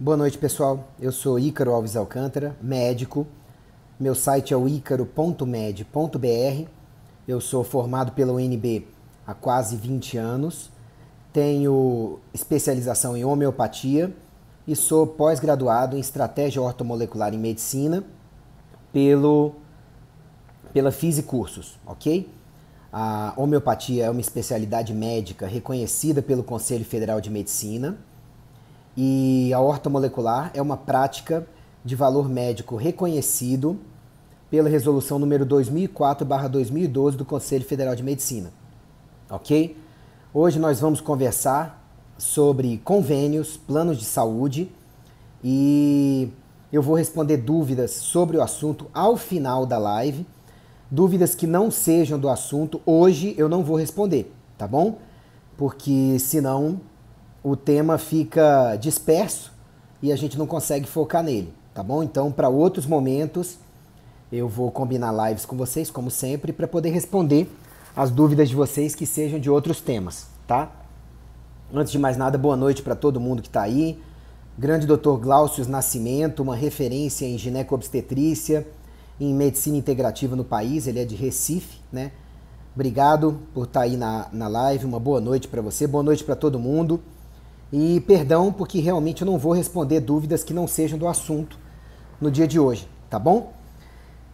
Boa noite, pessoal. Eu sou Ícaro Alves Alcântara, médico. Meu site é o icaro.med.br. Eu sou formado pela UNB há quase 20 anos. Tenho especialização em homeopatia e sou pós-graduado em estratégia ortomolecular em medicina pela Fisicursos, ok? A homeopatia é uma especialidade médica reconhecida pelo Conselho Federal de Medicina. E a ortomolecular é uma prática de valor médico reconhecido pela resolução número 2004/2012 do Conselho Federal de Medicina, ok? Hoje nós vamos conversar sobre convênios, planos de saúde, e eu vou responder dúvidas sobre o assunto ao final da live. Dúvidas que não sejam do assunto, hoje eu não vou responder, tá bom? Porque senão o tema fica disperso e a gente não consegue focar nele, tá bom? Então, para outros momentos, eu vou combinar lives com vocês, como sempre, para poder responder as dúvidas de vocês que sejam de outros temas, tá? Antes de mais nada, boa noite para todo mundo que está aí. Grande Dr. Gláucio Nascimento, uma referência em gineco-obstetrícia, em medicina integrativa no país, ele é de Recife, né? Obrigado por estar aí na live, uma boa noite para você, boa noite para todo mundo. E perdão, porque realmente eu não vou responder dúvidas que não sejam do assunto no dia de hoje, tá bom?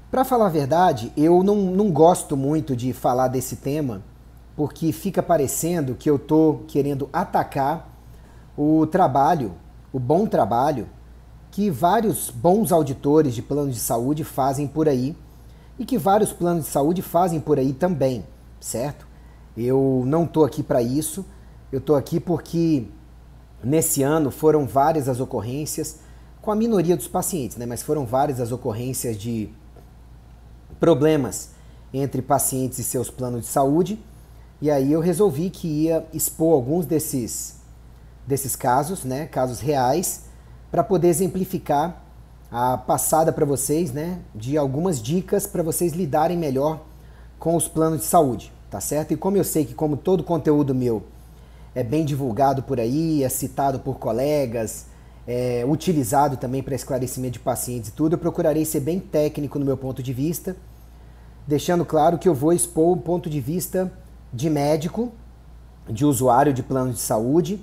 Para falar a verdade, eu não gosto muito de falar desse tema, porque fica parecendo que eu tô querendo atacar o trabalho, o bom trabalho, que vários bons auditores de planos de saúde fazem por aí e que vários planos de saúde fazem por aí também, certo? Eu não tô aqui para isso, eu tô aqui porque nesse ano foram várias as ocorrências, com a minoria dos pacientes, né? Mas foram várias as ocorrências de problemas entre pacientes e seus planos de saúde. E aí eu resolvi que ia expor alguns desses casos, né? Casos reais, para poder exemplificar a passada para vocês, né? De algumas dicas para vocês lidarem melhor com os planos de saúde, tá certo? E como eu sei que como todo conteúdo meu é bem divulgado por aí, é citado por colegas, é utilizado também para esclarecimento de pacientes e tudo, eu procurarei ser bem técnico no meu ponto de vista, deixando claro que eu vou expor o ponto de vista de médico, de usuário de plano de saúde,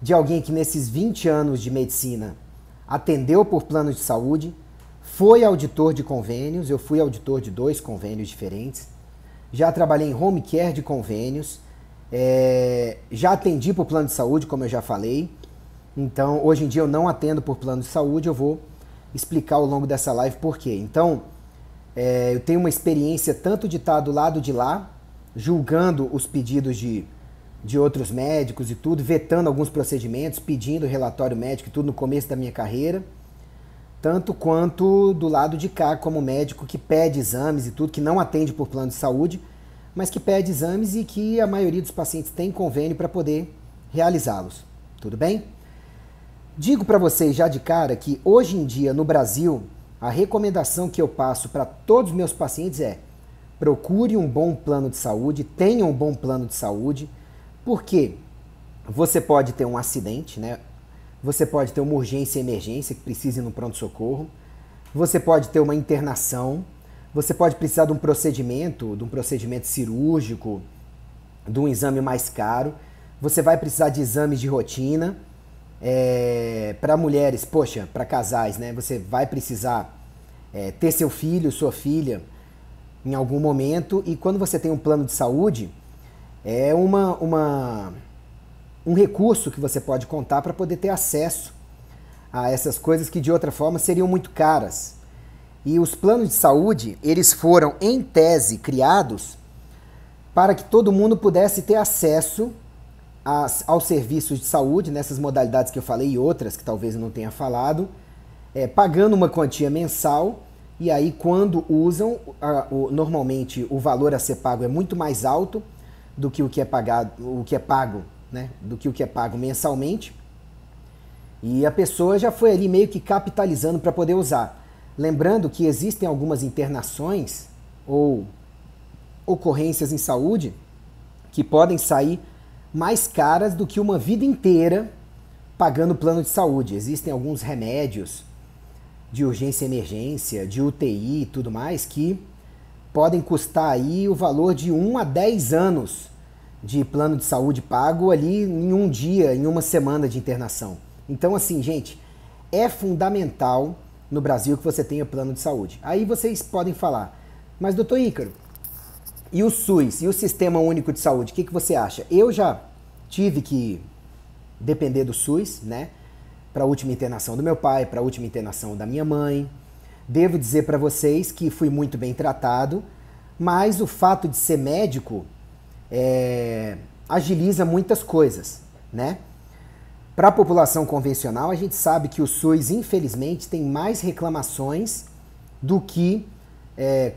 de alguém que nesses 20 anos de medicina atendeu por plano de saúde, foi auditor de convênios, eu fui auditor de 2 convênios diferentes, já trabalhei em home care de convênios, já atendi por plano de saúde, como eu já falei. Então, hoje em dia eu não atendo por plano de saúde, eu vou explicar ao longo dessa live por quê. Então, eu tenho uma experiência tanto de estar do lado de lá, julgando os pedidos de outros médicos e tudo, vetando alguns procedimentos, pedindo relatório médico e tudo no começo da minha carreira, tanto quanto do lado de cá, como médico que pede exames e tudo, que não atende por plano de saúde, mas que pede exames e que a maioria dos pacientes tem convênio para poder realizá-los, tudo bem? Digo para vocês já de cara que hoje em dia no Brasil, a recomendação que eu passo para todos os meus pacientes é: procure um bom plano de saúde, tenha um bom plano de saúde, porque você pode ter um acidente, né? Você pode ter uma urgência e emergência que precise ir no pronto-socorro, você pode ter uma internação, você pode precisar de um procedimento cirúrgico, de um exame mais caro. Você vai precisar de exames de rotina. Para mulheres, poxa, para casais, né? Você vai precisar ter seu filho, sua filha em algum momento. E quando você tem um plano de saúde, é um recurso que você pode contar para poder ter acesso a essas coisas que de outra forma seriam muito caras. E os planos de saúde, eles foram, em tese, criados para que todo mundo pudesse ter acesso aos serviços de saúde, nessas modalidades que eu falei e outras que talvez eu não tenha falado, pagando uma quantia mensal, e aí quando usam, normalmente o valor a ser pago é muito mais alto do que o que é pagado, né? Do que o que é pago mensalmente. E a pessoa já foi ali meio que capitalizando para poder usar. Lembrando que existem algumas internações ou ocorrências em saúde que podem sair mais caras do que uma vida inteira pagando plano de saúde. Existem alguns remédios de urgência e emergência, de UTI e tudo mais, que podem custar aí o valor de 1 a 10 anos de plano de saúde pago ali em um dia, em uma semana de internação. Então, assim, gente, é fundamental no Brasil que você tenha plano de saúde. Aí vocês podem falar, mas doutor Ícaro, e o SUS, e o Sistema Único de Saúde, o que você acha? Eu já tive que depender do SUS, né? Para a última internação do meu pai, para a última internação da minha mãe. Devo dizer para vocês que fui muito bem tratado, mas o fato de ser médico agiliza muitas coisas, né? Para a população convencional, a gente sabe que o SUS, infelizmente, tem mais reclamações do que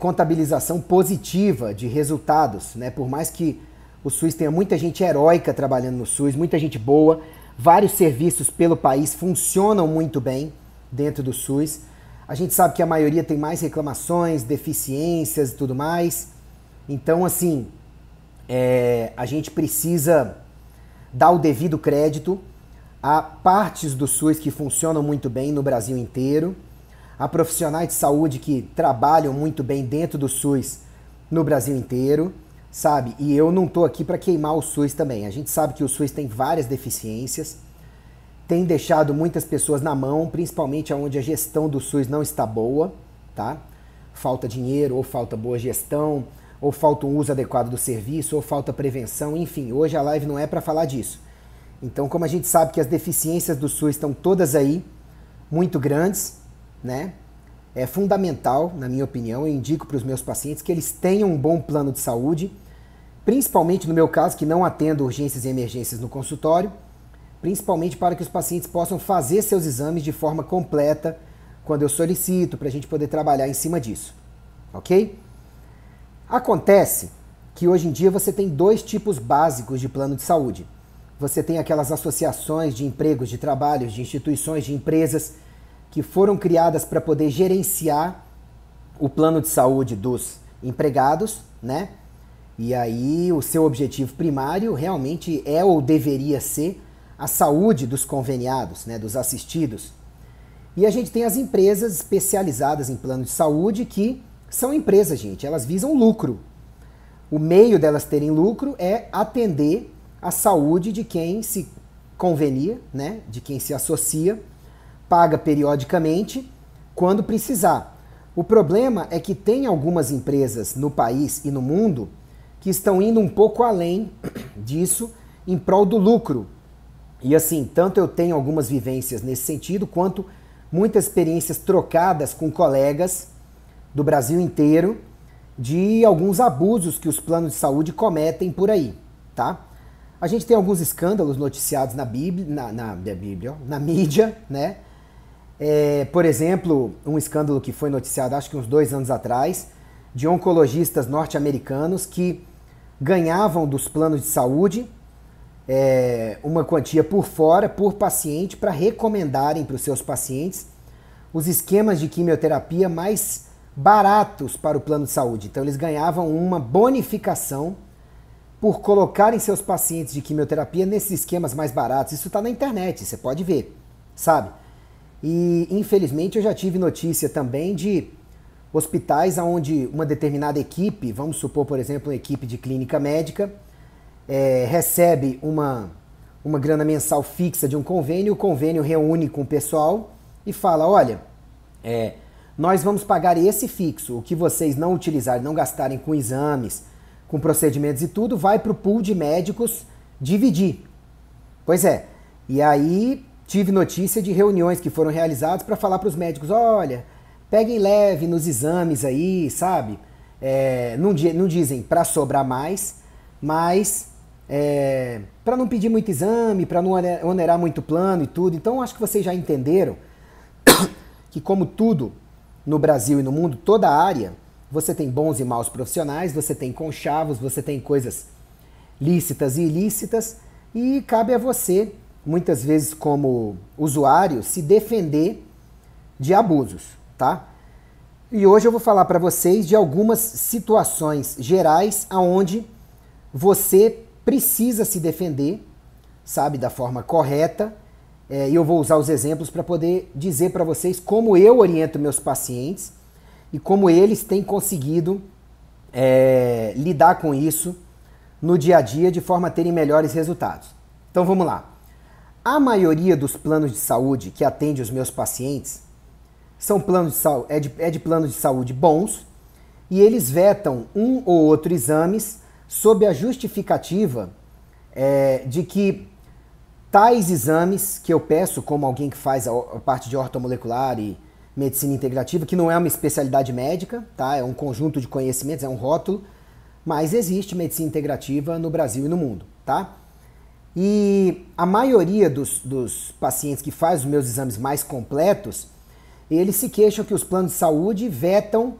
contabilização positiva de resultados, né? Por mais que o SUS tenha muita gente heróica trabalhando no SUS, muita gente boa, vários serviços pelo país funcionam muito bem dentro do SUS. A gente sabe que a maioria tem mais reclamações, deficiências e tudo mais. Então, assim, a gente precisa dar o devido crédito a partes do SUS que funcionam muito bem no Brasil inteiro, a profissionais de saúde que trabalham muito bem dentro do SUS no Brasil inteiro, sabe? E eu não tô aqui para queimar o SUS também. A gente sabe que o SUS tem várias deficiências, tem deixado muitas pessoas na mão, principalmente onde a gestão do SUS não está boa, tá? Falta dinheiro, ou falta boa gestão, ou falta um uso adequado do serviço, ou falta prevenção, enfim. Hoje a live não é para falar disso. Então, como a gente sabe que as deficiências do SUS estão todas aí, muito grandes, né? É fundamental, na minha opinião, eu indico para os meus pacientes que eles tenham um bom plano de saúde, principalmente no meu caso, que não atendo urgências e emergências no consultório, principalmente para que os pacientes possam fazer seus exames de forma completa quando eu solicito, para a gente poder trabalhar em cima disso, ok? Acontece que hoje em dia você tem dois tipos básicos de plano de saúde. Você tem aquelas associações de empregos, de trabalhos, de instituições, de empresas que foram criadas para poder gerenciar o plano de saúde dos empregados, né? E aí o seu objetivo primário realmente é ou deveria ser a saúde dos conveniados, né? Dos assistidos. E a gente tem as empresas especializadas em plano de saúde que são empresas, gente, elas visam lucro. O meio delas terem lucro é atender a saúde de quem se convenia, né? De quem se associa, paga periodicamente quando precisar. O problema é que tem algumas empresas no país e no mundo que estão indo um pouco além disso em prol do lucro. E assim, tanto eu tenho algumas vivências nesse sentido, quanto muitas experiências trocadas com colegas do Brasil inteiro de alguns abusos que os planos de saúde cometem por aí, tá? A gente tem alguns escândalos noticiados na mídia, né? Por exemplo, um escândalo que foi noticiado acho que uns 2 anos atrás, de oncologistas norte-americanos que ganhavam dos planos de saúde uma quantia por fora, por paciente, para recomendarem para os seus pacientes os esquemas de quimioterapia mais baratos para o plano de saúde. Então eles ganhavam uma bonificação por colocarem seus pacientes de quimioterapia nesses esquemas mais baratos. Isso está na internet, você pode ver, sabe? E, infelizmente, eu já tive notícia também de hospitais onde uma determinada equipe, vamos supor, por exemplo, uma equipe de clínica médica, recebe uma grana mensal fixa de um convênio, o convênio reúne com o pessoal e fala, olha, nós vamos pagar esse fixo, o que vocês não utilizarem, não gastarem com exames, com procedimentos e tudo, vai para o pool de médicos dividir. Pois é, e aí tive notícia de reuniões que foram realizadas para falar para os médicos, olha, peguem leve nos exames aí, sabe? Não dizem para sobrar mais, mas para não pedir muito exame, para não onerar muito plano e tudo. Então acho que vocês já entenderam que, como tudo no Brasil e no mundo, toda a área, você tem bons e maus profissionais, você tem conchavos, você tem coisas lícitas e ilícitas, e cabe a você, muitas vezes como usuário, se defender de abusos, tá? E hoje eu vou falar para vocês de algumas situações gerais aonde você precisa se defender, sabe, da forma correta e eu vou usar os exemplos para poder dizer para vocês como eu oriento meus pacientes e como eles têm conseguido lidar com isso no dia a dia de forma a terem melhores resultados. Então vamos lá. A maioria dos planos de saúde que atende os meus pacientes são planos de saúde bons, e eles vetam um ou outro exames sob a justificativa de que tais exames que eu peço, como alguém que faz a parte de ortomolecular e medicina integrativa, que não é uma especialidade médica, tá? É um conjunto de conhecimentos, é um rótulo, mas existe medicina integrativa no Brasil e no mundo, tá? E a maioria dos pacientes que faz os meus exames mais completos, eles se queixam que os planos de saúde vetam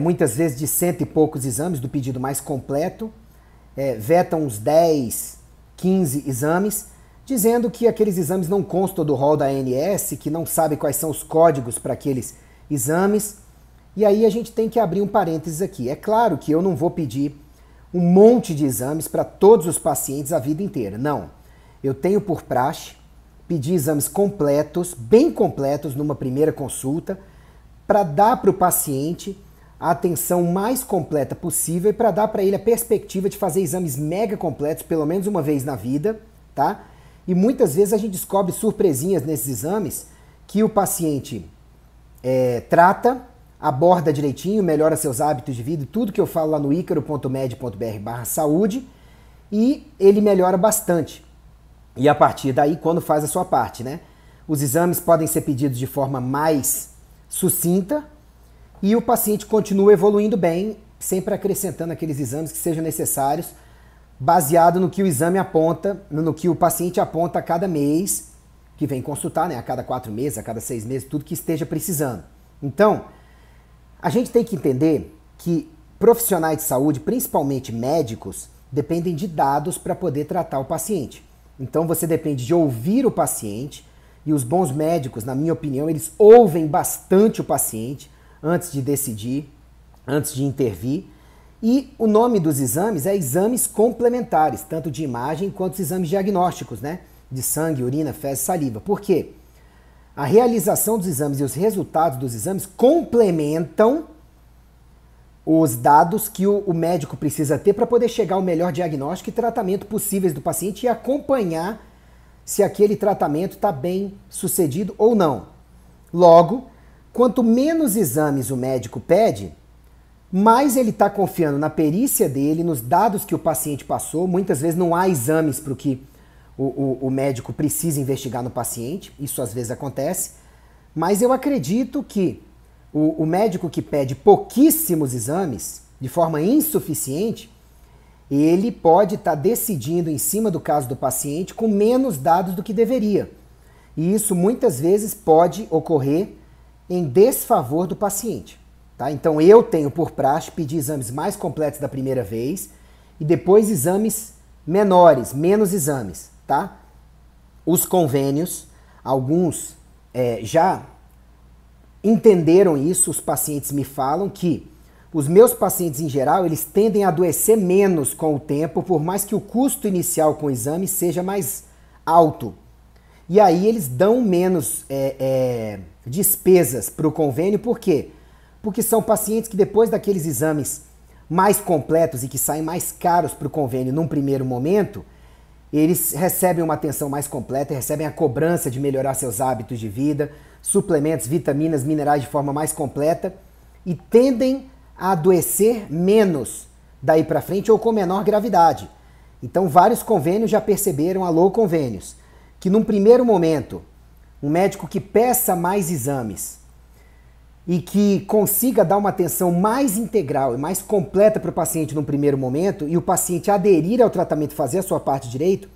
muitas vezes de 100 e poucos exames do pedido mais completo, vetam uns 10, 15 exames, dizendo que aqueles exames não constam do rol da ANS, que não sabe quais são os códigos para aqueles exames. E aí a gente tem que abrir um parênteses aqui. É claro que eu não vou pedir um monte de exames para todos os pacientes a vida inteira, não. Eu tenho por praxe pedir exames completos, bem completos, numa primeira consulta, para dar para o paciente a atenção mais completa possível e para dar para ele a perspectiva de fazer exames mega completos pelo menos uma vez na vida, tá? E muitas vezes a gente descobre surpresinhas nesses exames que o paciente trata, aborda direitinho, melhora seus hábitos de vida, tudo que eu falo lá no icaro.med.br/saúde, e ele melhora bastante. E a partir daí, quando faz a sua parte, né? Os exames podem ser pedidos de forma mais sucinta, e o paciente continua evoluindo bem, sempre acrescentando aqueles exames que sejam necessários, baseado no que o exame aponta, no que o paciente aponta a cada mês, que vem consultar, né? A cada 4 meses, a cada 6 meses, tudo que esteja precisando. Então, a gente tem que entender que profissionais de saúde, principalmente médicos, dependem de dados para poder tratar o paciente. Então, você depende de ouvir o paciente, e os bons médicos, na minha opinião, eles ouvem bastante o paciente, antes de decidir, antes de intervir. E o nome dos exames é exames complementares, tanto de imagem quanto os exames diagnósticos, né? De sangue, urina, fezes, saliva. Por quê? A realização dos exames e os resultados dos exames complementam os dados que o médico precisa ter para poder chegar ao melhor diagnóstico e tratamento possíveis do paciente e acompanhar se aquele tratamento está bem sucedido ou não. Logo, quanto menos exames o médico pede, mais ele está confiando na perícia dele, nos dados que o paciente passou. Muitas vezes não há exames para o que o médico precisa investigar no paciente, isso às vezes acontece, mas eu acredito que o médico que pede pouquíssimos exames, de forma insuficiente, ele pode estar decidindo em cima do caso do paciente com menos dados do que deveria. E isso muitas vezes pode ocorrer em desfavor do paciente, tá? Então eu tenho por praxe pedir exames mais completos da primeira vez e depois exames menores, menos exames, tá? Os convênios, alguns já entenderam isso, os pacientes me falam que os meus pacientes em geral, eles tendem a adoecer menos com o tempo, por mais que o custo inicial com o exame seja mais alto. E aí eles dão menos despesas para o convênio. Por quê? Porque são pacientes que depois daqueles exames mais completos e que saem mais caros para o convênio num primeiro momento, eles recebem uma atenção mais completa, recebem a cobrança de melhorar seus hábitos de vida, suplementos, vitaminas, minerais de forma mais completa, e tendem a adoecer menos daí para frente ou com menor gravidade. Então vários convênios já perceberam, alô convênios, que num primeiro momento, um médico que peça mais exames e que consiga dar uma atenção mais integral e mais completa para o paciente num primeiro momento, e o paciente aderir ao tratamento, fazer a sua parte direito,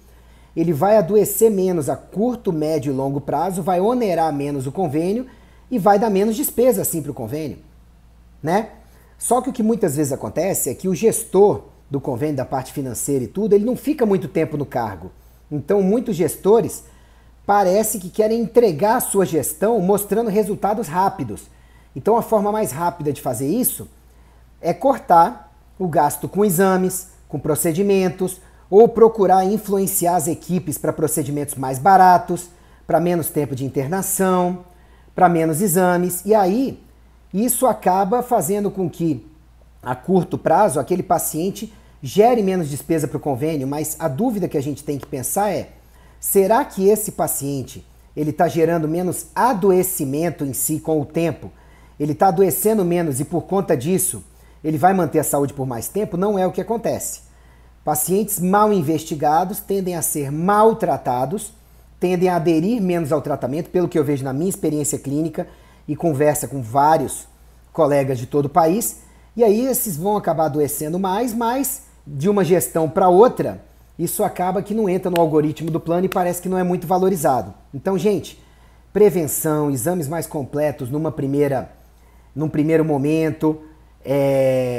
ele vai adoecer menos a curto, médio e longo prazo, vai onerar menos o convênio e vai dar menos despesa assim para o convênio, né? Só que o que muitas vezes acontece é que o gestor do convênio, da parte financeira e tudo, ele não fica muito tempo no cargo. Então, muitos gestores parece que querem entregar a sua gestão mostrando resultados rápidos. Então, a forma mais rápida de fazer isso é cortar o gasto com exames, com procedimentos, ou procurar influenciar as equipes para procedimentos mais baratos, para menos tempo de internação, para menos exames. E aí, isso acaba fazendo com que, a curto prazo, aquele paciente gere menos despesa para o convênio, mas a dúvida que a gente tem que pensar é, será que esse paciente ele está gerando menos adoecimento em si com o tempo? Ele está adoecendo menos e por conta disso ele vai manter a saúde por mais tempo? Não é o que acontece. Pacientes mal investigados tendem a ser maltratados, tendem a aderir menos ao tratamento, pelo que eu vejo na minha experiência clínica e conversa com vários colegas de todo o país, e aí esses vão acabar adoecendo mais, mas de uma gestão para outra, isso acaba que não entra no algoritmo do plano e parece que não é muito valorizado. Então, gente, prevenção, exames mais completos num primeiro momento,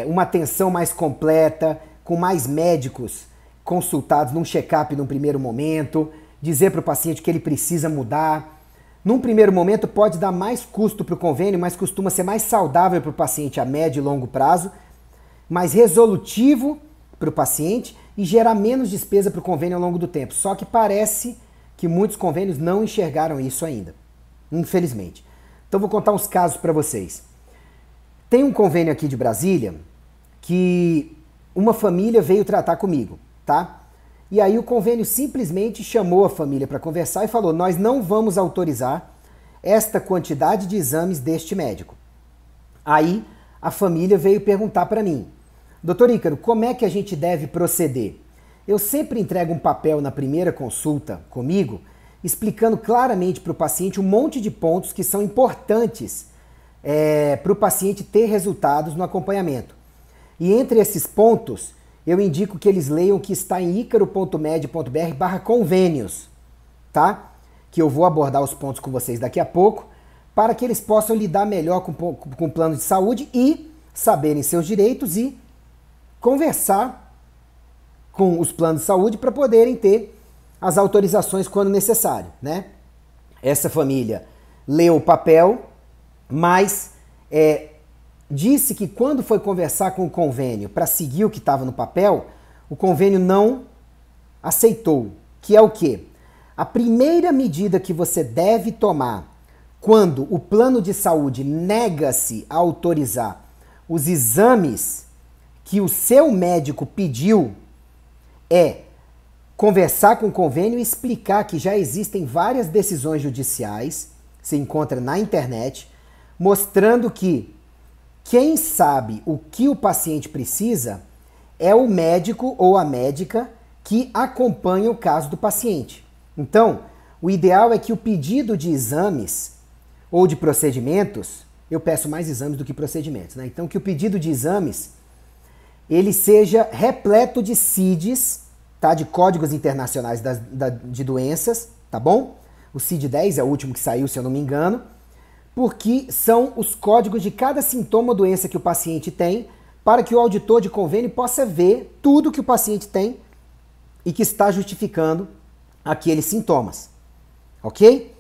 uma atenção mais completa, com mais médicos consultados num check-up num primeiro momento, dizer para o paciente que ele precisa mudar. Num primeiro momento pode dar mais custo para o convênio, mas costuma ser mais saudável para o paciente a médio e longo prazo, mais resolutivo para o paciente e gerar menos despesa para o convênio ao longo do tempo. Só que parece que muitos convênios não enxergaram isso ainda, infelizmente. Então vou contar uns casos para vocês. Tem um convênio aqui de Brasília que uma família veio tratar comigo, tá? E aí o convênio simplesmente chamou a família para conversar e falou, nós não vamos autorizar esta quantidade de exames deste médico. Aí a família veio perguntar para mim, doutor Ícaro, como é que a gente deve proceder? Eu sempre entrego um papel na primeira consulta comigo, explicando claramente para o paciente um monte de pontos que são importantes para o paciente ter resultados no acompanhamento. E entre esses pontos, eu indico que eles leiam o que está em icaro.med.br/convênios, tá? Que eu vou abordar os pontos com vocês daqui a pouco, para que eles possam lidar melhor com o plano de saúde e saberem seus direitos e conversar com os planos de saúde para poderem ter as autorizações quando necessário, né? Essa família leu o papel, mas disse que quando foi conversar com o convênio para seguir o que estava no papel, o convênio não aceitou, que é o quê? A primeira medida que você deve tomar quando o plano de saúde nega-se a autorizar os exames que o seu médico pediu é conversar com o convênio e explicar que já existem várias decisões judiciais, se encontra na internet, mostrando que quem sabe o que o paciente precisa é o médico ou a médica que acompanha o caso do paciente. Então, o ideal é que o pedido de exames ou de procedimentos, eu peço mais exames do que procedimentos, né? Então, que o pedido de exames, ele seja repleto de CIDs, tá? De Códigos Internacionais de Doenças, tá bom? O CID-10 é o último que saiu, se eu não me engano, porque são os códigos de cada sintoma ou doença que o paciente tem, para que o auditor de convênio possa ver tudo que o paciente tem e que está justificando aqueles sintomas, ok?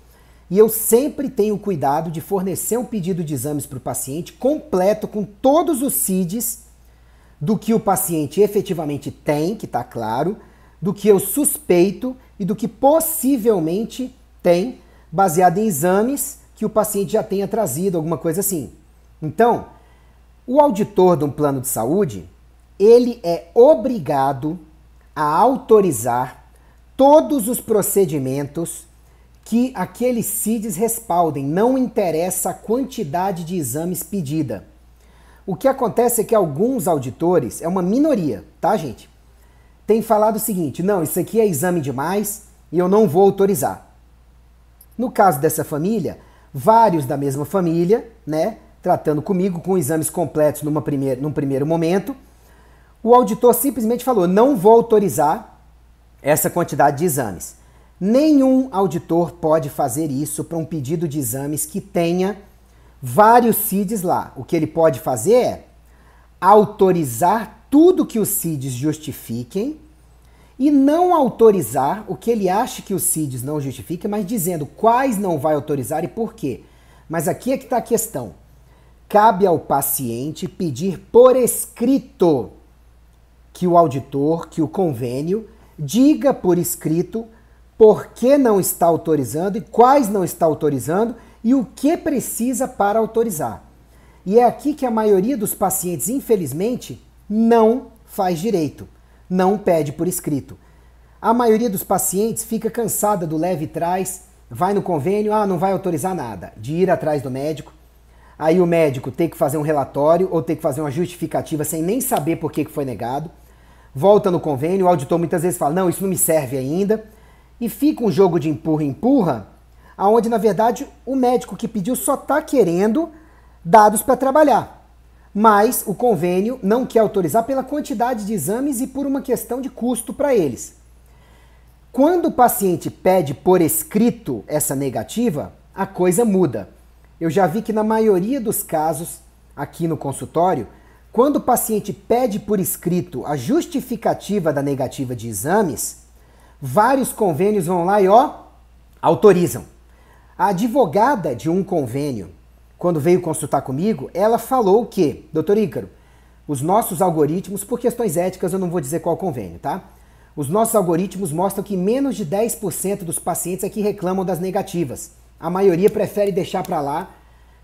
E eu sempre tenho cuidado de fornecer um pedido de exames para o paciente completo com todos os CIDs do que o paciente efetivamente tem, que está claro, do que eu suspeito e do que possivelmente tem, baseado em exames que o paciente já tenha trazido, alguma coisa assim. Então, o auditor de um plano de saúde, ele é obrigado a autorizar todos os procedimentos que aqueles CIDs respaldem, não interessa a quantidade de exames pedida. O que acontece é que alguns auditores, é uma minoria, tá gente? Tem falado o seguinte, não, isso aqui é exame demais e eu não vou autorizar. No caso dessa família, vários da mesma família, né, tratando comigo com exames completos num primeiro momento, o auditor simplesmente falou, não vou autorizar essa quantidade de exames. Nenhum auditor pode fazer isso para um pedido de exames que tenha vários CIDs lá. O que ele pode fazer é autorizar tudo que os CIDs justifiquem e não autorizar o que ele acha que os CIDs não justificam, mas dizendo quais não vai autorizar e por quê. Mas aqui é que está a questão. Cabe ao paciente pedir por escrito que o auditor, que o convênio, diga por escrito por que não está autorizando e quais não está autorizando e o que precisa para autorizar. E é aqui que a maioria dos pacientes, infelizmente, não faz direito, não pede por escrito. A maioria dos pacientes fica cansada do leve trás, vai no convênio, não vai autorizar nada, de ir atrás do médico. Aí o médico tem que fazer um relatório ou tem que fazer uma justificativa sem nem saber por que foi negado. Volta no convênio, o auditor muitas vezes fala, não, isso não me serve ainda. E fica um jogo de empurra-empurra, aonde na verdade o médico que pediu só está querendo dados para trabalhar. Mas o convênio não quer autorizar pela quantidade de exames e por uma questão de custo para eles. Quando o paciente pede por escrito essa negativa, a coisa muda. Eu já vi que na maioria dos casos aqui no consultório, quando o paciente pede por escrito a justificativa da negativa de exames, vários convênios vão lá e autorizam. A advogada de um convênio, quando veio consultar comigo, ela falou que, doutor Ícaro, os nossos algoritmos, por questões éticas eu não vou dizer qual convênio, tá? Os nossos algoritmos mostram que menos de 10% dos pacientes é que reclamam das negativas. A maioria prefere deixar para lá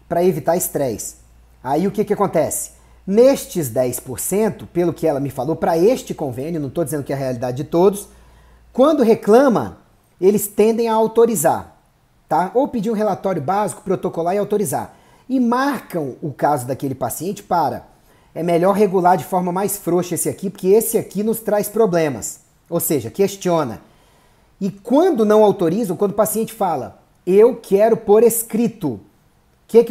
para evitar estresse. Aí o que acontece? Nestes 10%, pelo que ela me falou, para este convênio, não estou dizendo que é a realidade de todos, quando reclama, eles tendem a autorizar, tá? Ou pedir um relatório básico, protocolar e autorizar. E marcam o caso daquele paciente para, é melhor regular de forma mais frouxa esse aqui, porque esse aqui nos traz problemas. Ou seja, questiona. E quando não autorizam, quando o paciente fala, eu quero por escrito, o que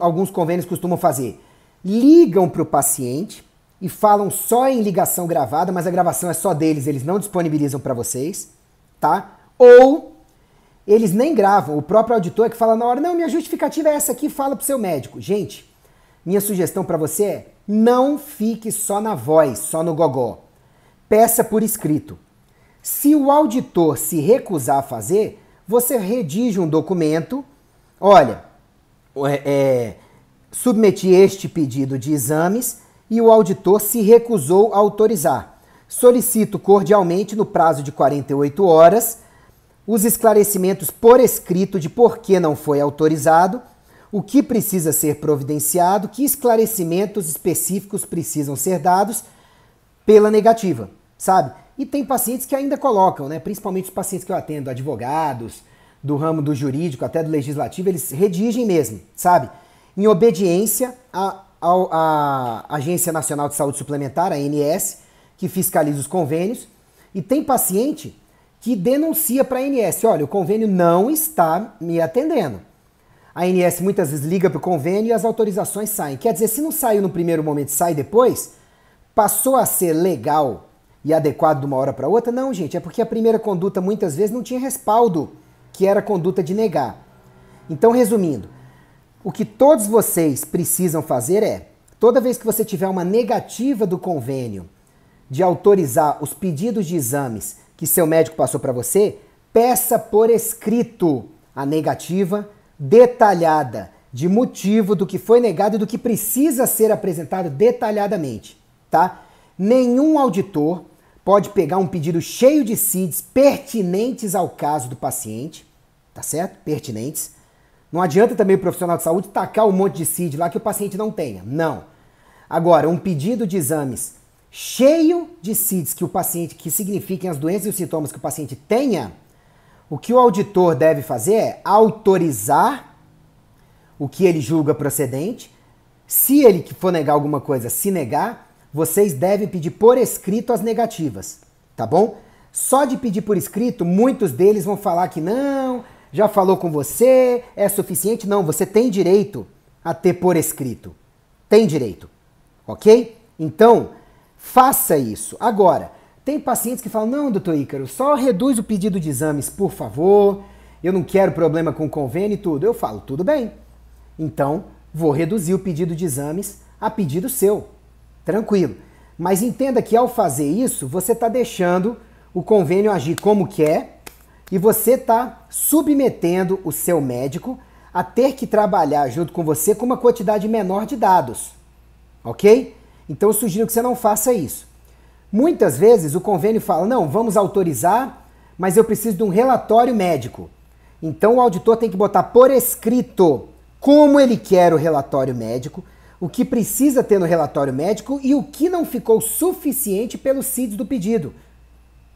alguns convênios costumam fazer? Ligam para o paciente e falam só em ligação gravada, mas a gravação é só deles, eles não disponibilizam para vocês, tá? Ou eles nem gravam, o próprio auditor é que fala na hora, não, minha justificativa é essa aqui, fala para o seu médico. Gente, minha sugestão para você é, não fique só na voz, só no gogó. Peça por escrito. Se o auditor se recusar a fazer, você redige um documento, olha, submeti este pedido de exames e o auditor se recusou a autorizar. Solicito cordialmente, no prazo de 48 horas, os esclarecimentos por escrito de por que não foi autorizado, o que precisa ser providenciado, que esclarecimentos específicos precisam ser dados pela negativa. Sabe? E tem pacientes que ainda colocam, né? Principalmente os pacientes que eu atendo, advogados, do ramo do jurídico, até do legislativo, eles redigem mesmo, sabe? Em obediência à Agência Nacional de Saúde Suplementar, a ANS, que fiscaliza os convênios. E tem paciente que denuncia para a ANS, olha, o convênio não está me atendendo. A ANS muitas vezes liga para o convênio e as autorizações saem. Quer dizer, se não saiu no primeiro momento, sai depois, passou a ser legal e adequado de uma hora para outra? Não, gente, é porque a primeira conduta muitas vezes não tinha respaldo, que era a conduta de negar. Então, resumindo, o que todos vocês precisam fazer é, toda vez que você tiver uma negativa do convênio de autorizar os pedidos de exames que seu médico passou para você, peça por escrito a negativa detalhada, de motivo do que foi negado e do que precisa ser apresentado detalhadamente, tá? Nenhum auditor pode pegar um pedido cheio de CIDs pertinentes ao caso do paciente, tá certo? Pertinentes. Não adianta também o profissional de saúde tacar um monte de CID lá que o paciente não tenha, não. Agora, um pedido de exames cheio de CIDs que o paciente, que signifiquem as doenças e os sintomas que o paciente tenha, o que o auditor deve fazer é autorizar o que ele julga procedente. Se ele for negar alguma coisa, se negar, vocês devem pedir por escrito as negativas, tá bom? Só de pedir por escrito, muitos deles vão falar que não, já falou com você, é suficiente. Não, você tem direito a ter por escrito. Tem direito, ok? Então, faça isso. Agora, tem pacientes que falam, não, doutor Ícaro, só reduz o pedido de exames, por favor, eu não quero problema com o convênio e tudo. Eu falo, tudo bem. Então, vou reduzir o pedido de exames a pedido seu. Tranquilo. Mas entenda que ao fazer isso, você está deixando o convênio agir como quer e você está submetendo o seu médico a ter que trabalhar junto com você com uma quantidade menor de dados. Ok? Então eu sugiro que você não faça isso. Muitas vezes o convênio fala, não, vamos autorizar, mas eu preciso de um relatório médico. Então o auditor tem que botar por escrito como ele quer o relatório médico, o que precisa ter no relatório médico e o que não ficou suficiente pelos CIDs do pedido.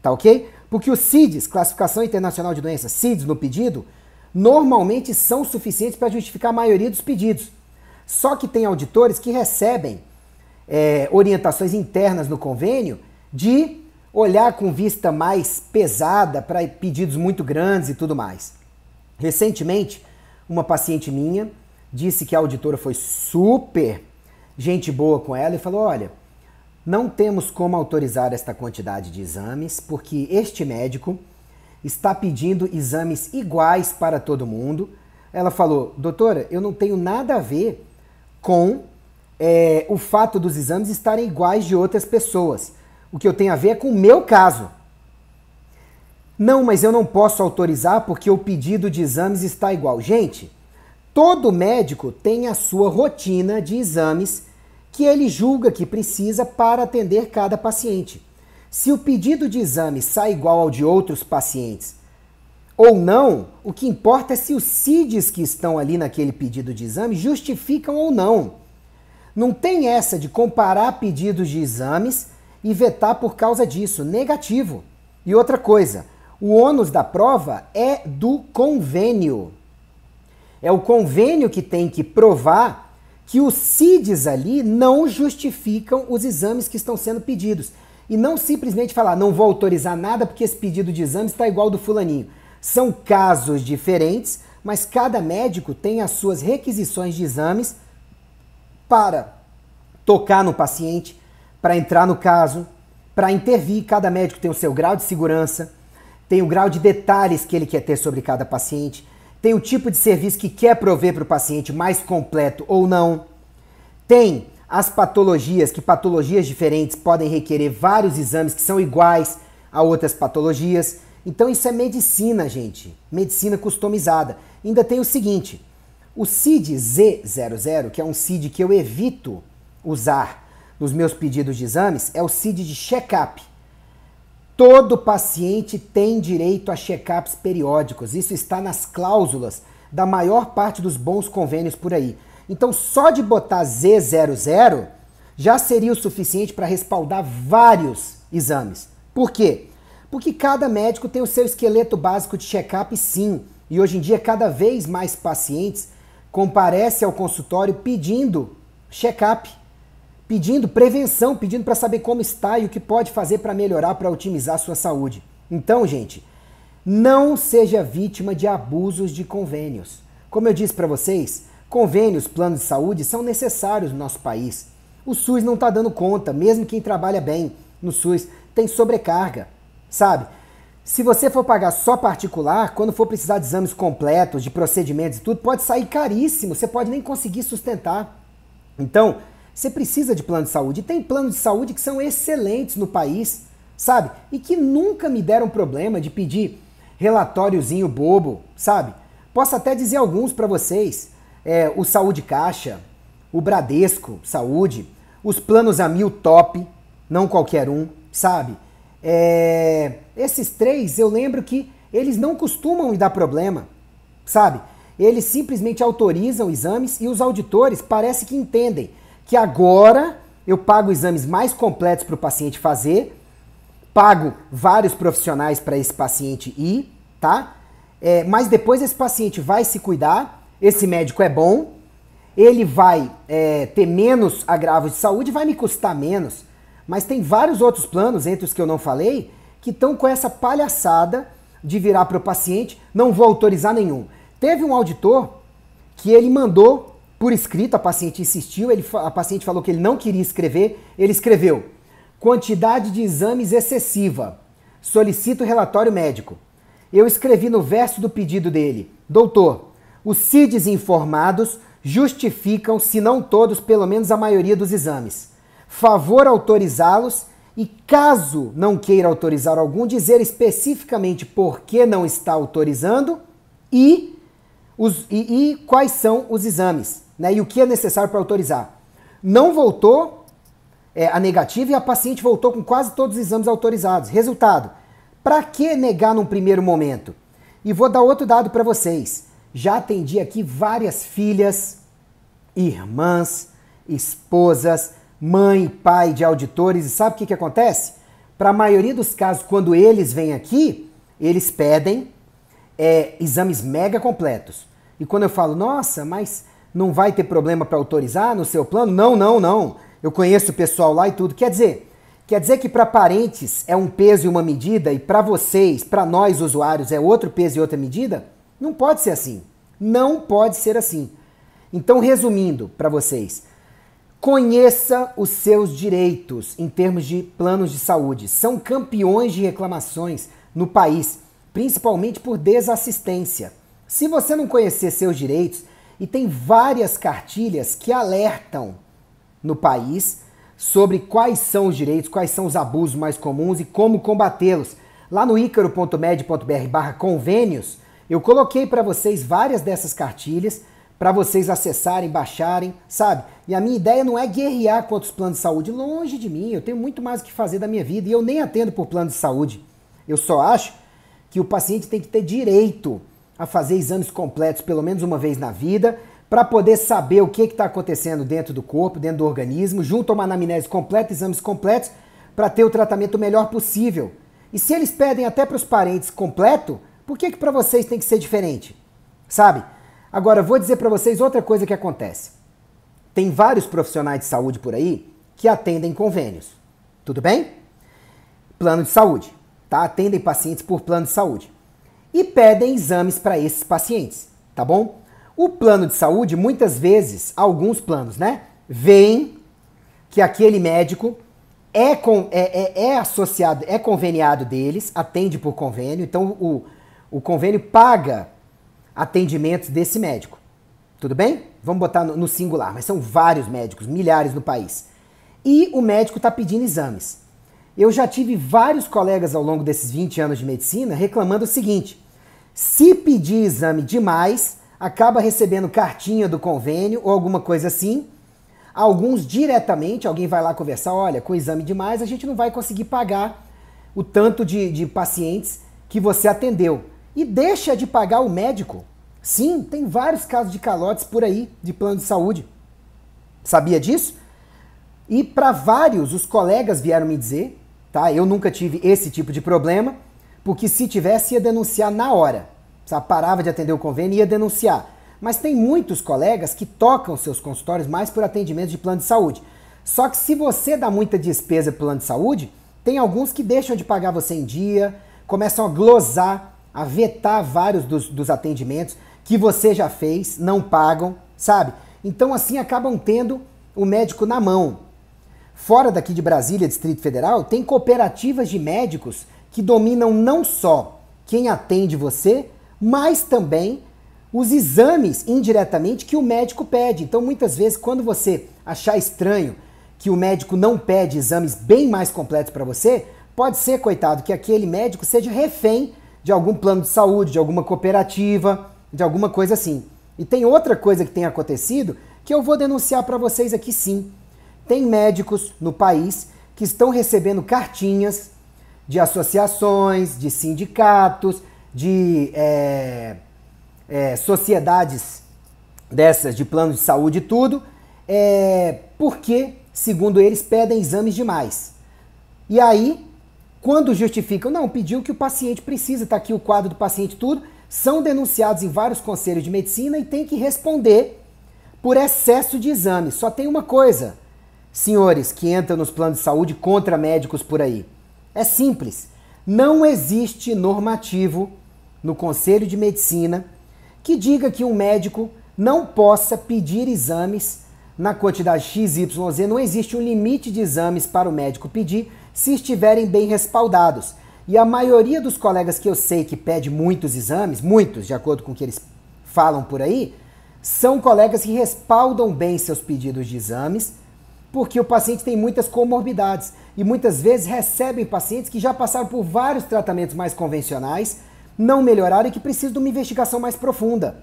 Tá ok? Porque os CIDs, Classificação Internacional de Doenças, CIDs no pedido, normalmente são suficientes para justificar a maioria dos pedidos. Só que tem auditores que recebem orientações internas no convênio de olhar com vista mais pesada para pedidos muito grandes e tudo mais. Recentemente, uma paciente minha disse que a auditora foi super gente boa com ela e falou, olha, não temos como autorizar esta quantidade de exames porque este médico está pedindo exames iguais para todo mundo. Ela falou, doutora, eu não tenho nada a ver com o fato dos exames estarem iguais de outras pessoas. O que eu tenho a ver é com o meu caso. Não, mas eu não posso autorizar porque o pedido de exames está igual. Gente, todo médico tem a sua rotina de exames que ele julga que precisa para atender cada paciente. Se o pedido de exames sai igual ao de outros pacientes ou não, o que importa é se os CIDs que estão ali naquele pedido de exame justificam ou não. Não tem essa de comparar pedidos de exames e vetar por causa disso. Negativo. E outra coisa, o ônus da prova é do convênio. É o convênio que tem que provar que os CIDs ali não justificam os exames que estão sendo pedidos. E não simplesmente falar, não vou autorizar nada porque esse pedido de exames está igual ao do fulaninho. São casos diferentes, mas cada médico tem as suas requisições de exames para tocar no paciente, para entrar no caso, para intervir. Cada médico tem o seu grau de segurança, tem o grau de detalhes que ele quer ter sobre cada paciente, tem o tipo de serviço que quer prover para o paciente mais completo ou não. Tem as patologias, que patologias diferentes podem requerer vários exames que são iguais a outras patologias. Então isso é medicina, gente. Medicina customizada. Ainda tem o seguinte, o CID Z00, que é um CID que eu evito usar nos meus pedidos de exames, é o CID de check-up. Todo paciente tem direito a check-ups periódicos. Isso está nas cláusulas da maior parte dos bons convênios por aí. Então, só de botar Z00 já seria o suficiente para respaldar vários exames. Por quê? Porque cada médico tem o seu esqueleto básico de check-up, sim. E hoje em dia, cada vez mais pacientes comparecem ao consultório pedindo check-up, pedindo prevenção, pedindo para saber como está e o que pode fazer para melhorar, para otimizar a sua saúde. Então, gente, não seja vítima de abusos de convênios. Como eu disse para vocês, convênios, planos de saúde são necessários no nosso país. O SUS não está dando conta, mesmo quem trabalha bem no SUS tem sobrecarga, sabe? Se você for pagar só particular, quando for precisar de exames completos, de procedimentos e tudo, pode sair caríssimo, você pode nem conseguir sustentar. Então, você precisa de plano de saúde. E tem planos de saúde que são excelentes no país, sabe? E que nunca me deram problema de pedir relatóriozinho bobo, sabe? Posso até dizer alguns para vocês. O Saúde Caixa, o Bradesco Saúde, os planos Amil top, não qualquer um, sabe? Esses três, eu lembro que eles não costumam me dar problema, sabe? Eles simplesmente autorizam exames e os auditores parece que entendem que agora eu pago exames mais completos para o paciente fazer, pago vários profissionais para esse paciente ir, tá? Mas depois esse paciente vai se cuidar, esse médico é bom, ele vai ter menos agravos de saúde, vai me custar menos. Mas tem vários outros planos, entre os que eu não falei, que estão com essa palhaçada de virar para o paciente, não vou autorizar nenhum. Teve um auditor que ele mandou por escrito, a paciente insistiu, a paciente falou que ele não queria escrever, ele escreveu, quantidade de exames excessiva, solicito relatório médico. Eu escrevi no verso do pedido dele, doutor, os CIDs informados justificam, se não todos, pelo menos a maioria dos exames. Favor autorizá-los e caso não queira autorizar algum, dizer especificamente por que não está autorizando e quais são os exames, né? E o que é necessário para autorizar. Não voltou, a negativa e a paciente voltou com quase todos os exames autorizados. Resultado, para que negar num primeiro momento? E vou dar outro dado para vocês. Já atendi aqui várias filhas, irmãs, esposas, mãe, pai de auditores. E sabe o que acontece? Para a maioria dos casos, quando eles vêm aqui, eles pedem exames mega completos. E quando eu falo, nossa, mas não vai ter problema para autorizar no seu plano? Não, não, não. Eu conheço o pessoal lá e tudo. Quer dizer que para parentes é um peso e uma medida e para vocês, para nós usuários, é outro peso e outra medida? Não pode ser assim. Não pode ser assim. Então, resumindo para vocês, conheça os seus direitos em termos de planos de saúde. São campeões de reclamações no país, principalmente por desassistência. Se você não conhecer seus direitos, e tem várias cartilhas que alertam no país sobre quais são os direitos, quais são os abusos mais comuns e como combatê-los. Lá no icaro.med.br/convênios, eu coloquei para vocês várias dessas cartilhas para vocês acessarem, baixarem, sabe? E a minha ideia não é guerrear contra os planos de saúde, longe de mim, eu tenho muito mais o que fazer da minha vida e eu nem atendo por plano de saúde. Eu só acho que o paciente tem que ter direito a fazer exames completos pelo menos uma vez na vida, para poder saber o que está acontecendo dentro do corpo, dentro do organismo, junto a uma anamnese completa, exames completos, para ter o tratamento melhor possível. E se eles pedem até para os parentes completo, por que para vocês tem que ser diferente? Sabe? Agora, vou dizer para vocês outra coisa que acontece. Tem vários profissionais de saúde por aí que atendem convênios. Tudo bem? Plano de saúde, tá? Atendem pacientes por plano de saúde. E pedem exames para esses pacientes, tá bom? O plano de saúde, muitas vezes, alguns planos, né? Veem que aquele médico é associado, é conveniado deles, atende por convênio, então o convênio paga atendimentos desse médico, tudo bem? Vamos botar no singular, mas são vários médicos, milhares no país. E o médico está pedindo exames. Eu já tive vários colegas ao longo desses 20 anos de medicina reclamando o seguinte: se pedir exame demais, acaba recebendo cartinha do convênio ou alguma coisa assim. Alguns diretamente, alguém vai lá conversar, olha, com exame demais a gente não vai conseguir pagar o tanto de pacientes que você atendeu. E deixa de pagar o médico. Sim, tem vários casos de calotes por aí, de plano de saúde. Sabia disso? E para vários, os colegas vieram me dizer, tá? Eu nunca tive esse tipo de problema, porque se tivesse ia denunciar na hora. Sabe? Parava de atender o convênio e ia denunciar. Mas tem muitos colegas que tocam seus consultórios mais por atendimento de plano de saúde. Só que se você dá muita despesa para o plano de saúde, tem alguns que deixam de pagar você em dia, começam a glosar, a vetar vários dos atendimentos que você já fez, não pagam, sabe? Então assim acabam tendo o médico na mão. Fora daqui de Brasília, Distrito Federal, tem cooperativas de médicos que dominam não só quem atende você, mas também os exames indiretamente que o médico pede. Então, muitas vezes, quando você achar estranho que o médico não pede exames bem mais completos para você, pode ser, coitado, que aquele médico seja refém de algum plano de saúde, de alguma cooperativa, de alguma coisa assim. E tem outra coisa que tem acontecido que eu vou denunciar para vocês aqui sim. Tem médicos no país que estão recebendo cartinhas de associações, de sindicatos, de sociedades dessas de plano de saúde e tudo, porque, segundo eles, pedem exames demais. E aí, quando justificam, não, pediu que o paciente precisa, tá aqui o quadro do paciente tudo, são denunciados em vários conselhos de medicina e tem que responder por excesso de exames. Só tem uma coisa, senhores que entram nos planos de saúde contra médicos por aí. É simples. Não existe normativo no Conselho de Medicina que diga que um médico não possa pedir exames na quantidade XYZ. Não existe um limite de exames para o médico pedir se estiverem bem respaldados. E a maioria dos colegas que eu sei que pede muitos exames, muitos, de acordo com o que eles falam por aí, são colegas que respaldam bem seus pedidos de exames, porque o paciente tem muitas comorbidades e muitas vezes recebem pacientes que já passaram por vários tratamentos mais convencionais, não melhoraram e que precisam de uma investigação mais profunda,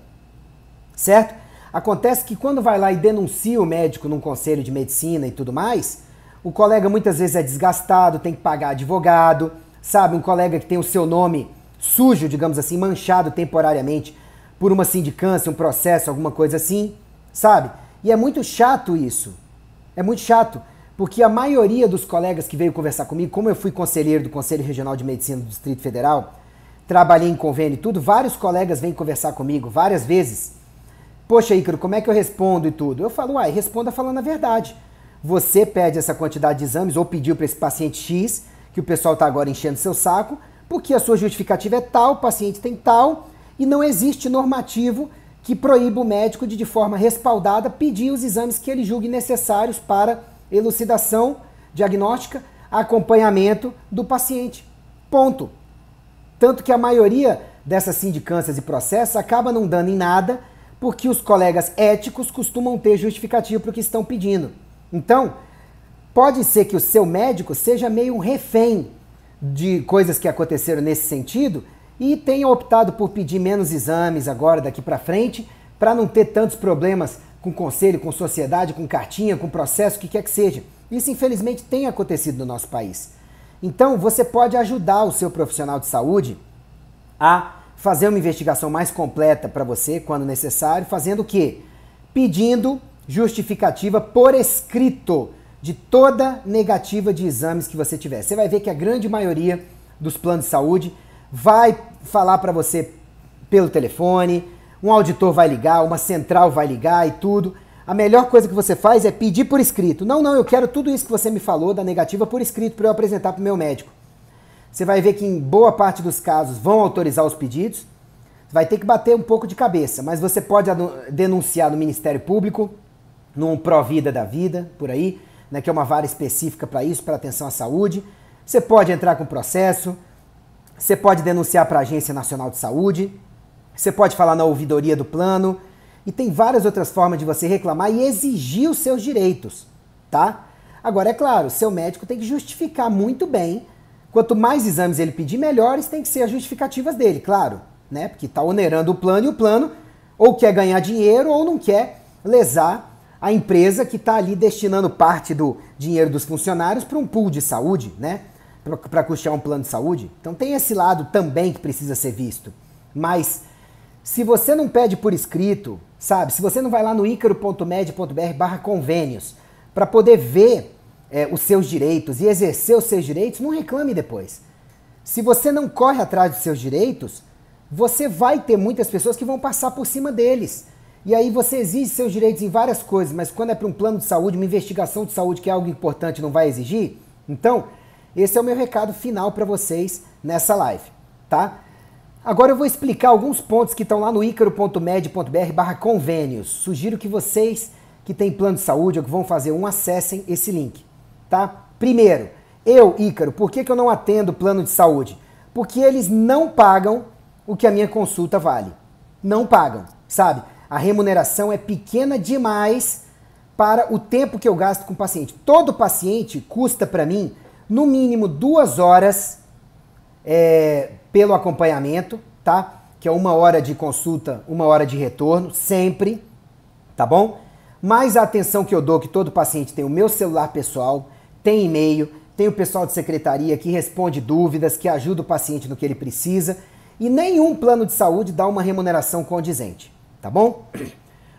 certo? Acontece que quando vai lá e denuncia o médico num conselho de medicina e tudo mais, O colega muitas vezes é desgastado, tem que pagar advogado, sabe? Um colega que tem o seu nome sujo, digamos assim, manchado temporariamente por uma sindicância, um processo, alguma coisa assim, sabe? E é muito chato isso. É muito chato, porque a maioria dos colegas que veio conversar comigo, como eu fui conselheiro do Conselho Regional de Medicina do Distrito Federal, trabalhei em convênio e tudo, vários colegas vêm conversar comigo várias vezes. Poxa, Ícaro, como é que eu respondo e tudo? Eu falo, uai, responda falando a verdade. Você pede essa quantidade de exames ou pediu para esse paciente X, que o pessoal está agora enchendo seu saco, porque a sua justificativa é tal, o paciente tem tal, e não existe normativo que proíba o médico de forma respaldada pedir os exames que ele julgue necessários para elucidação, diagnóstica, acompanhamento do paciente. Ponto. Tanto que a maioria dessas sindicâncias e processos acaba não dando em nada, porque os colegas éticos costumam ter justificativa para o que estão pedindo. Então, pode ser que o seu médico seja meio um refém de coisas que aconteceram nesse sentido e tenha optado por pedir menos exames agora, daqui para frente, para não ter tantos problemas com conselho, com sociedade, com cartinha, com processo, o que quer que seja. Isso, infelizmente, tem acontecido no nosso país. Então, você pode ajudar o seu profissional de saúde a fazer uma investigação mais completa para você, quando necessário, fazendo o quê? Pedindo justificativa por escrito de toda negativa de exames que você tiver. Você vai ver que a grande maioria dos planos de saúde vai falar para você pelo telefone, um auditor vai ligar, uma central vai ligar e tudo. A melhor coisa que você faz é pedir por escrito. Não, eu quero tudo isso que você me falou da negativa por escrito para eu apresentar para o meu médico. Você vai ver que em boa parte dos casos vão autorizar os pedidos. Vai ter que bater um pouco de cabeça, mas você pode denunciar no Ministério Público, num Pro Vida da Vida, por aí, né, que é uma vara específica para isso, para atenção à saúde. Você pode entrar com processo, você pode denunciar para a Agência Nacional de Saúde, você pode falar na ouvidoria do plano, e tem várias outras formas de você reclamar e exigir os seus direitos, tá? Agora, é claro, seu médico tem que justificar muito bem, quanto mais exames ele pedir, melhores tem que ser as justificativas dele, claro, né? Porque está onerando o plano e o plano ou quer ganhar dinheiro ou não quer lesar a empresa que está ali destinando parte do dinheiro dos funcionários para um pool de saúde, né? Para custear um plano de saúde. Então tem esse lado também que precisa ser visto. Mas se você não pede por escrito, sabe? Se você não vai lá no icaro.med.br/convênios para poder ver os seus direitos e exercer os seus direitos, não reclame depois. Se você não corre atrás dos seus direitos, você vai ter muitas pessoas que vão passar por cima deles. E aí você exige seus direitos em várias coisas, mas quando é para um plano de saúde, uma investigação de saúde, que é algo importante, não vai exigir? Então, esse é o meu recado final para vocês nessa live, tá? Agora eu vou explicar alguns pontos que estão lá no icaro.med.br/convênios. Sugiro que vocês que têm plano de saúde ou que vão fazer um, acessem esse link, tá? Primeiro, eu, Ícaro, por que eu não atendo plano de saúde? Porque eles não pagam o que a minha consulta vale. Não pagam, sabe? A remuneração é pequena demais para o tempo que eu gasto com o paciente. Todo paciente custa para mim, no mínimo, 2 horas pelo acompanhamento, tá? Que é 1 hora de consulta, 1 hora de retorno, sempre, tá bom? Mais a atenção que eu dou, que todo paciente tem o meu celular pessoal, tem e-mail, tem o pessoal de secretaria que responde dúvidas, que ajuda o paciente no que ele precisa. E nenhum plano de saúde dá uma remuneração condizente. Tá bom?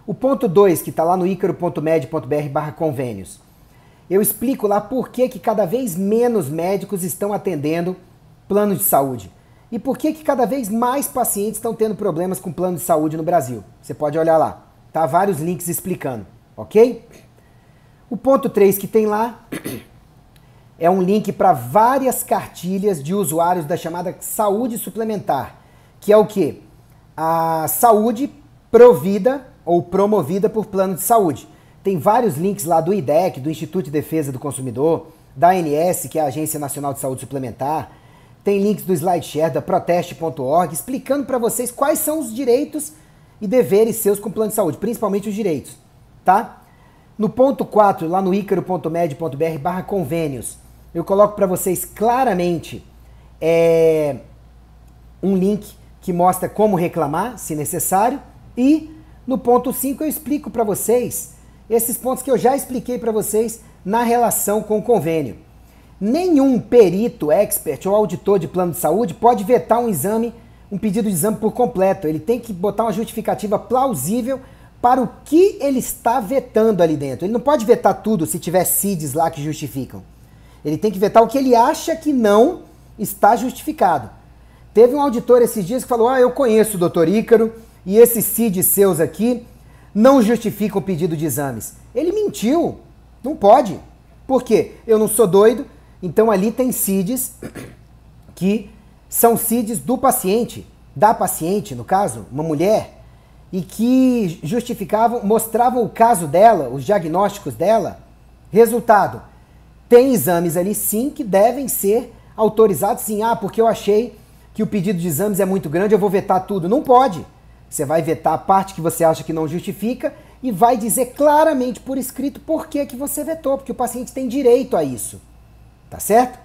O ponto 2, que está lá no icaro.med.br/convênios. Eu explico lá por que cada vez menos médicos estão atendendo plano de saúde. E por que cada vez mais pacientes estão tendo problemas com plano de saúde no Brasil. Você pode olhar lá. Tá vários links explicando, ok? O ponto 3 que tem lá é um link para várias cartilhas de usuários da chamada saúde suplementar. Que é o quê? A saúde provida ou promovida por plano de saúde. Tem vários links lá do IDEC, do Instituto de Defesa do Consumidor, da ANS, que é a Agência Nacional de Saúde Suplementar. Tem links do SlideShare, da Proteste.org, explicando para vocês quais são os direitos e deveres seus com plano de saúde, principalmente os direitos, tá? No ponto 4, lá no icaro.med.br/convênios, eu coloco para vocês claramente um link que mostra como reclamar, se necessário. E no ponto 5 eu explico para vocês esses pontos que eu já expliquei para vocês na relação com o convênio. Nenhum perito, expert ou auditor de plano de saúde pode vetar um exame, um pedido de exame por completo. Ele tem que botar uma justificativa plausível para o que ele está vetando ali dentro. Ele não pode vetar tudo se tiver CIDs lá que justificam. Ele tem que vetar o que ele acha que não está justificado. Teve um auditor esses dias que falou, eu conheço o doutor Ícaro e esses CIDs seus aqui não justificam o pedido de exames. Ele mentiu. Não pode. Por quê? Eu não sou doido. Então ali tem CIDs que são CIDs do paciente, da paciente, no caso, uma mulher, e que justificavam, mostravam o caso dela, os diagnósticos dela. Resultado, tem exames ali sim que devem ser autorizados sim. Porque eu achei que o pedido de exames é muito grande, eu vou vetar tudo. Não pode. Você vai vetar a parte que você acha que não justifica e vai dizer claramente por escrito por que que você vetou, porque o paciente tem direito a isso. Tá certo?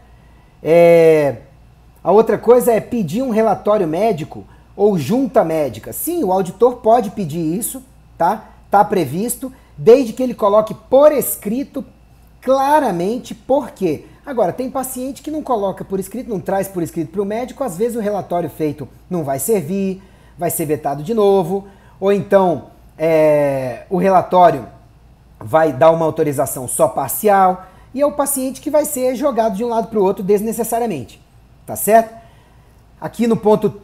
A outra coisa é pedir um relatório médico ou junta médica. Sim, o auditor pode pedir isso, tá? Tá previsto, desde que ele coloque por escrito claramente por quê. Agora, tem paciente que não coloca por escrito, não traz por escrito para o médico, às vezes o relatório feito não vai servir, vai ser vetado de novo, ou então o relatório vai dar uma autorização só parcial. E é o paciente que vai ser jogado de um lado para o outro desnecessariamente, tá certo? Aqui no ponto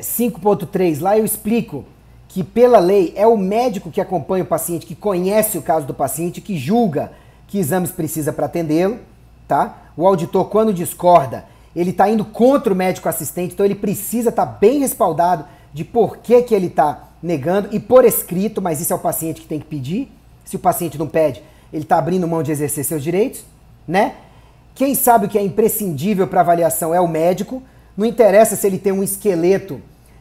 5.3 lá eu explico que pela lei é o médico que acompanha o paciente, que conhece o caso do paciente, que julga que exames precisa para atendê-lo, tá? O auditor, quando discorda, ele está indo contra o médico assistente, então ele precisa estar bem respaldado de por que que ele está negando e por escrito, mas isso é o paciente que tem que pedir. Se o paciente não pede, ele está abrindo mão de exercer seus direitos, né? Quem sabe o que é imprescindível para avaliação é o médico. Não interessa se ele tem um esqueleto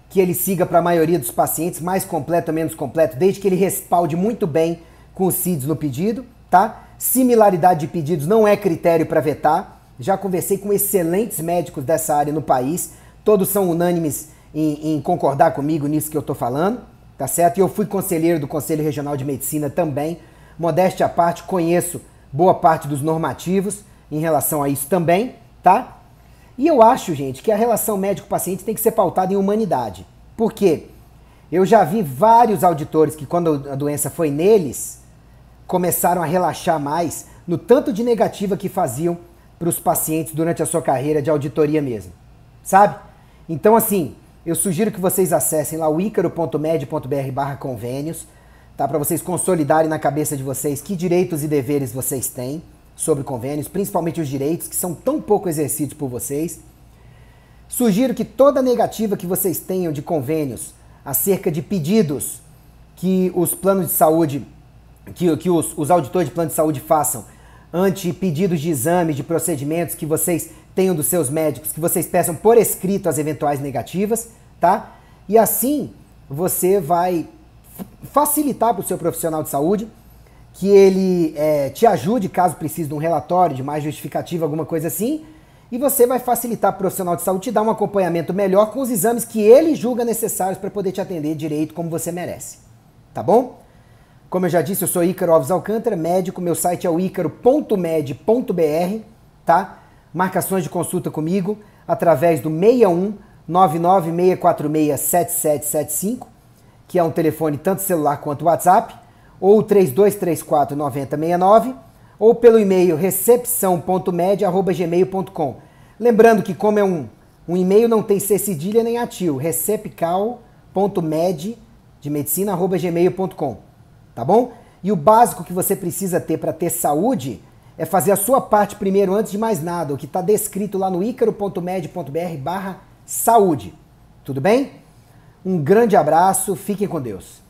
que ele siga para a maioria dos pacientes, mais completo ou menos completo, desde que ele respalde muito bem com os CIDs no pedido, tá? Similaridade de pedidos não é critério para vetar. Já conversei com excelentes médicos dessa área no país, todos são unânimes em concordar comigo nisso que eu estou falando, tá certo? E eu fui conselheiro do Conselho Regional de Medicina também. Modéstia à parte, conheço boa parte dos normativos em relação a isso também, tá? E eu acho, gente, que a relação médico-paciente tem que ser pautada em humanidade. Por quê? Eu já vi vários auditores que, quando a doença foi neles, começaram a relaxar mais no tanto de negativa que faziam para os pacientes durante a sua carreira de auditoria mesmo, sabe? Então, assim, eu sugiro que vocês acessem lá o icaro.med.br/convênios, tá? Para vocês consolidarem na cabeça de vocês que direitos e deveres vocês têm sobre convênios, principalmente os direitos que são tão pouco exercidos por vocês. Sugiro que toda negativa que vocês tenham de convênios acerca de pedidos que os planos de saúde, que os auditores de plano de saúde façam ante pedidos de exame, de procedimentos que vocês tenham dos seus médicos, que vocês peçam por escrito as eventuais negativas, tá? E assim você vai facilitar para o seu profissional de saúde que ele te ajude caso precise de um relatório, de mais justificativa, alguma coisa assim, e você vai facilitar para o profissional de saúde te dar um acompanhamento melhor com os exames que ele julga necessários para poder te atender direito como você merece, tá bom? Como eu já disse, eu sou Ícaro Alves Alcântara, médico, meu site é o ícaro.med.br, tá? Marcações de consulta comigo através do 61 996467775, que é um telefone tanto celular quanto WhatsApp, ou 3234-9069, ou pelo e-mail recepção.med@gmail.com. Lembrando que, como é um e-mail, não tem C cedilha nem atil, recepcal.med@gmail.com, tá bom? E o básico que você precisa ter para ter saúde é fazer a sua parte primeiro, antes de mais nada, o que está descrito lá no ícaro.med.br/saúde, tudo bem? Um grande abraço, fiquem com Deus.